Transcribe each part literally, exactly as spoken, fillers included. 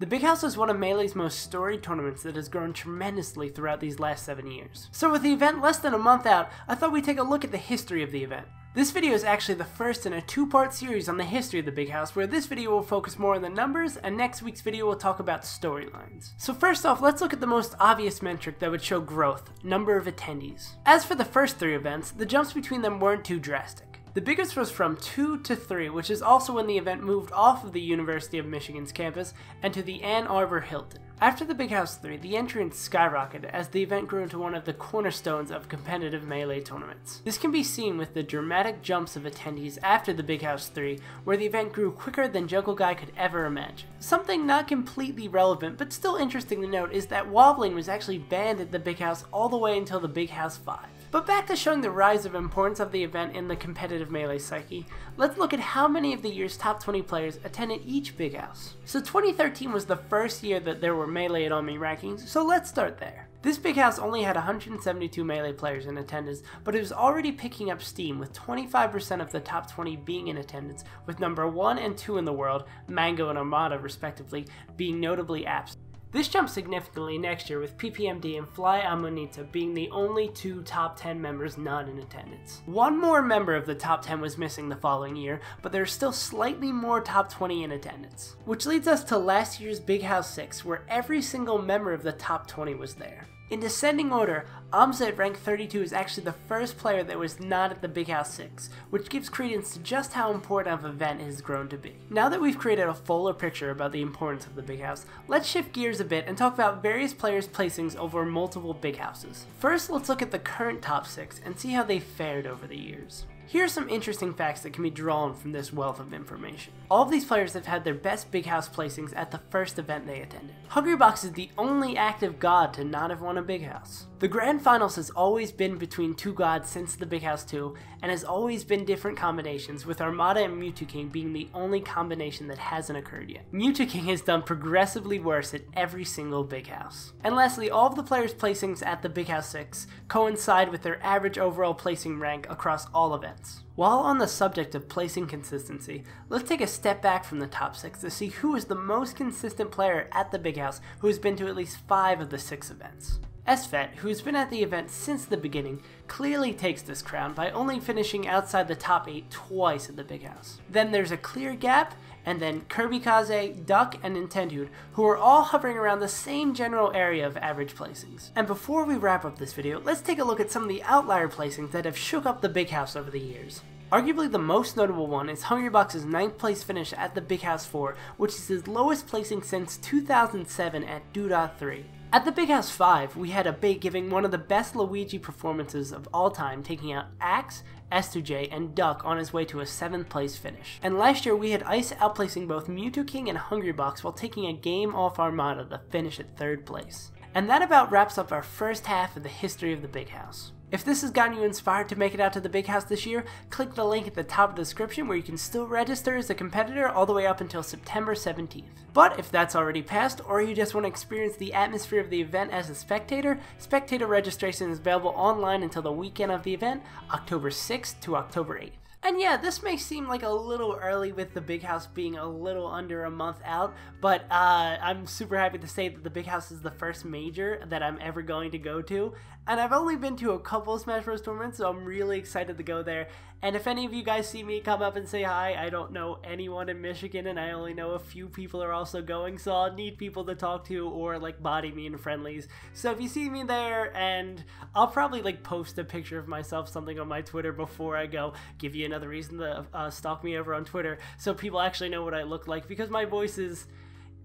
The Big House is one of Melee's most storied tournaments that has grown tremendously throughout these last seven years. So with the event less than a month out, I thought we'd take a look at the history of the event. This video is actually the first in a two-part series on the history of the Big House, where this video will focus more on the numbers, and next week's video will talk about storylines. So first off, let's look at the most obvious metric that would show growth, number of attendees. As for the first three events, the jumps between them weren't too drastic. The biggest was from two to three, which is also when the event moved off of the University of Michigan's campus and to the Ann Arbor Hilton. After the Big House three, the entrance skyrocketed as the event grew into one of the cornerstones of competitive Melee tournaments. This can be seen with the dramatic jumps of attendees after the Big House three, where the event grew quicker than Jungle Guy could ever imagine. Something not completely relevant, but still interesting to note, is that Wobbling was actually banned at the Big House all the way until the Big House five. But back to showing the rise of importance of the event in the competitive Melee psyche, let's look at how many of the year's top twenty players attended each Big House. So twenty thirteen was the first year that there were Melee at Omni rankings, so let's start there. This Big House only had one hundred seventy-two Melee players in attendance, but it was already picking up steam, with twenty-five percent of the top twenty being in attendance, with number one and two in the world, Mango and Armada respectively, being notably absent. This jumped significantly next year, with P P M D and Fly Amanita being the only two top ten members not in attendance. One more member of the top ten was missing the following year, but there's still slightly more top twenty in attendance. Which leads us to last year's Big House six, where every single member of the top twenty was there. In descending order, Amza at rank thirty-two is actually the first player that was not at the Big House six, which gives credence to just how important of an event it has grown to be. Now that we've created a fuller picture about the importance of the Big House, let's shift gears a bit and talk about various players' placings over multiple Big Houses. First, let's look at the current top six and see how they fared over the years. Here are some interesting facts that can be drawn from this wealth of information. All of these players have had their best Big House placings at the first event they attended. Hungrybox is the only active god to not have won a Big House. The Grand Finals has always been between two gods since the Big House two, and has always been different combinations, with Armada and Mew two King being the only combination that hasn't occurred yet. Mew two King has done progressively worse at every single Big House. And lastly, all of the players' placings at the Big House six coincide with their average overall placing rank across all events. While on the subject of placing consistency, let's take a step back from the top six to see who is the most consistent player at the Big House who has been to at least five of the six events. Esfet, who's been at the event since the beginning, clearly takes this crown by only finishing outside the top eight twice at the Big House. Then there's a clear gap, and then Kirbykaze, Duck, and Nintendude, who are all hovering around the same general area of average placings. And before we wrap up this video, let's take a look at some of the outlier placings that have shook up the Big House over the years. Arguably the most notable one is Hungrybox's ninth place finish at the Big House four, which is his lowest placing since two thousand seven at Doodah three. At the Big House five, we had Abate giving one of the best Luigi performances of all time, taking out Axe, S two J, and Duck on his way to a seventh place finish. And last year we had Ice outplacing both Mew two King and Hungrybox while taking a game off Armada to finish at third place. And that about wraps up our first half of the history of the Big House. If this has gotten you inspired to make it out to the Big House this year, click the link at the top of the description where you can still register as a competitor all the way up until September seventeenth. But if that's already passed, or you just want to experience the atmosphere of the event as a spectator, spectator registration is available online until the weekend of the event, October sixth to October eighth. And yeah, this may seem like a little early with the Big House being a little under a month out, but uh, I'm super happy to say that the Big House is the first major that I'm ever going to go to, and I've only been to a couple of Smash Bros tournaments, so I'm really excited to go there. And if any of you guys see me, come up and say hi. I don't know anyone in Michigan, and I only know a few people are also going, so I'll need people to talk to or like body me in friendlies. So if you see me there, and I'll probably like post a picture of myself, something on my Twitter before I go, give you another reason to uh, stalk me over on Twitter, so people actually know what I look like, because my voice is...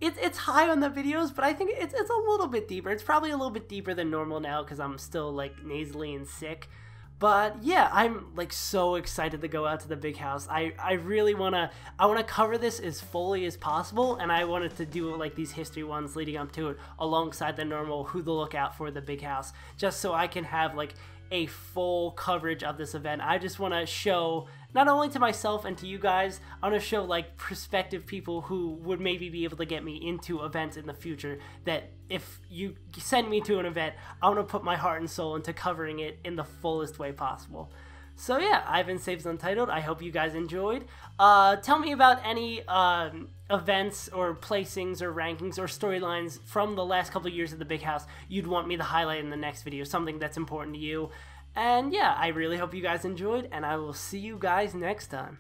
It, it's high on the videos, but I think it's, it's a little bit deeper. It's probably a little bit deeper than normal now, because I'm still like nasally and sick. But yeah, I'm like so excited to go out to the Big House. I, I really want to, I want to cover this as fully as possible, and I wanted to do like these history ones leading up to it alongside the normal Who to Look Out For the Big House, just so I can have like a full coverage of this event. I just want to show, not only to myself and to you guys, I want to show like prospective people who would maybe be able to get me into events in the future, that if you send me to an event, I want to put my heart and soul into covering it in the fullest way possible. So yeah, I've been SaveAsUntitled. I hope you guys enjoyed. Uh, tell me about any um, events or placings or rankings or storylines from the last couple of years of the Big House you'd want me to highlight in the next video, something that's important to you. And yeah, I really hope you guys enjoyed, and I will see you guys next time.